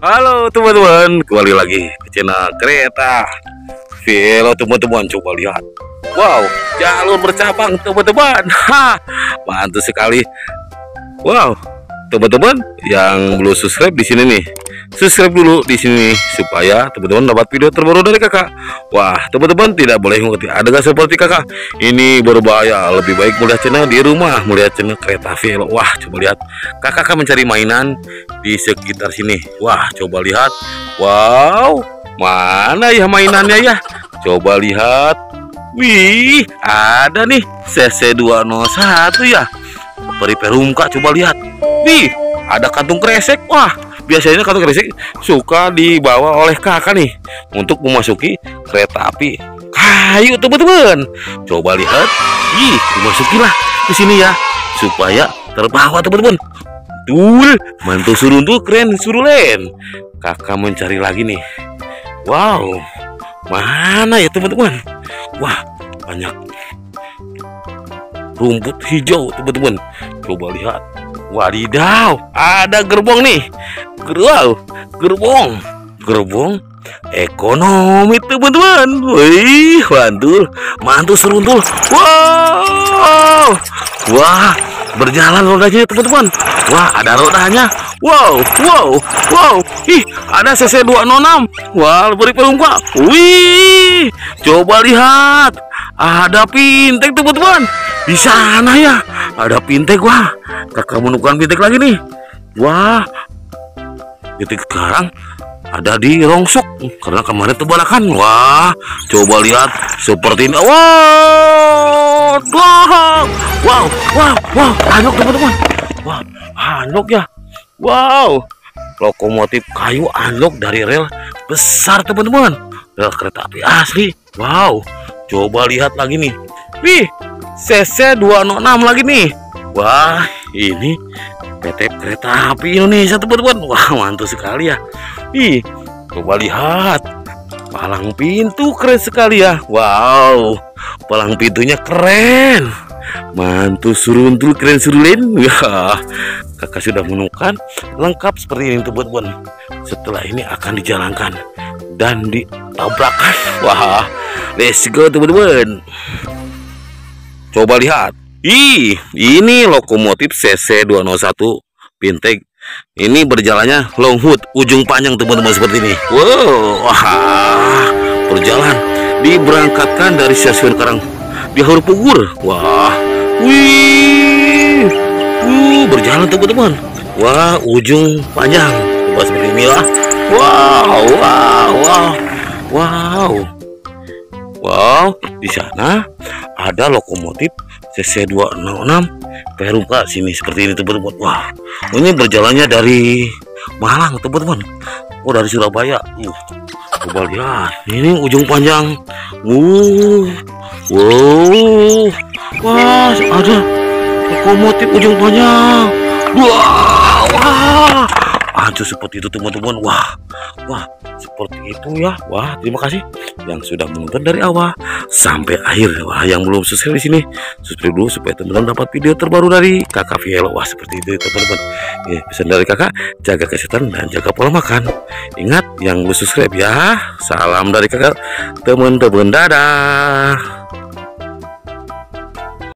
Halo teman-teman, kembali lagi ke channel Kereta Velo. Teman-teman coba lihat, wow, jalur bercabang teman-teman, mantul sekali. Wow teman-teman yang belum subscribe di sini nih, subscribe dulu di sini supaya teman-teman dapat video terbaru dari kakak. Wah teman-teman, tidak boleh mengikuti adegan seperti kakak, ini berbahaya. Lebih baik melihat channel di rumah, melihat channel Kereta Velo. Wah coba lihat, kakak mencari mainan di sekitar sini. Wah coba lihat, wow, mana ya mainannya ya, coba lihat. Wih, ada nih CC201 ya, periper rumka. Coba lihat, wih, ada kantung kresek. Wah biasanya kantung kresek suka dibawa oleh kakak nih untuk memasuki kereta api kayu teman-teman. Coba lihat, ih, dimasukilah ke sini ya supaya terbawa teman-teman. Dul, mantu surundu keren surulen. Kakak mencari lagi nih. Wow, mana ya teman-teman? Wah banyak rumput hijau teman-teman. Coba lihat. Wadidaw, ada gerbong nih. Wow, gerbong ekonomi teman-teman. Wih, mantul, mantul seruntul. Wow, wah, berjalan rodanya teman-teman. Wah, ada rodanya. Wow, wow, wow. Ih, ada CC206. Wah, beri perungkak. Wih, coba lihat, ada pintek teman-teman. Di sana ya, ada pintek. Wah, kakak menemukan pintek lagi nih. Wah, pintek sekarang ada di rongsok karena kemarin terbalakan. Wah, coba lihat seperti ini. Wow, wow, wow, wow, anjlok teman-teman. Wah, anjlok ya. Wow, lokomotif kayu anjlok dari rel besar teman-teman, rel kereta api asli. Wow, coba lihat lagi nih. Wih, CC206 lagi nih. Wah, ini PT Kereta Api Indonesia teman-teman. Wah, mantul sekali ya. Ih, coba lihat, palang pintu keren sekali ya. Wow, palang pintunya keren. Mantul suruntul keren surulin. Ya, kakak sudah menemukan lengkap seperti ini teman-teman. Setelah ini akan dijalankan dan ditabrakan. Wah, let's go teman-teman. Coba lihat, ih, ini lokomotif CC201 Pintek. Ini berjalannya long hood, ujung panjang teman-teman seperti ini. Wow, wah, berjalan, diberangkatkan dari stasiun Karang di Haur Pugur. Wah, wih, berjalan teman-teman. Wah, ujung panjang, coba seperti ini lah. Wow, wow, wow, wow. Wow, di sana ada lokomotif CC206 Peruka sini seperti ini teman-teman. Wah, ini berjalannya dari Malang teman-teman. Oh, dari Surabaya. Coba lihat, ini ujung panjang. Wow, wah, ada lokomotif ujung panjang. Wow, wah, aduh, seperti itu teman-teman. Wah, wah, seperti itu ya. Wah, terima kasih yang sudah menonton dari awal sampai akhir. Wah, yang belum subscribe di sini, subscribe dulu supaya teman-teman dapat video terbaru dari kakak Velo. Wah, seperti itu teman-teman. Ya, pesan dari kakak, jaga kesehatan dan jaga pola makan. Ingat yang belum subscribe ya. Salam dari kakak, teman-teman, dadah.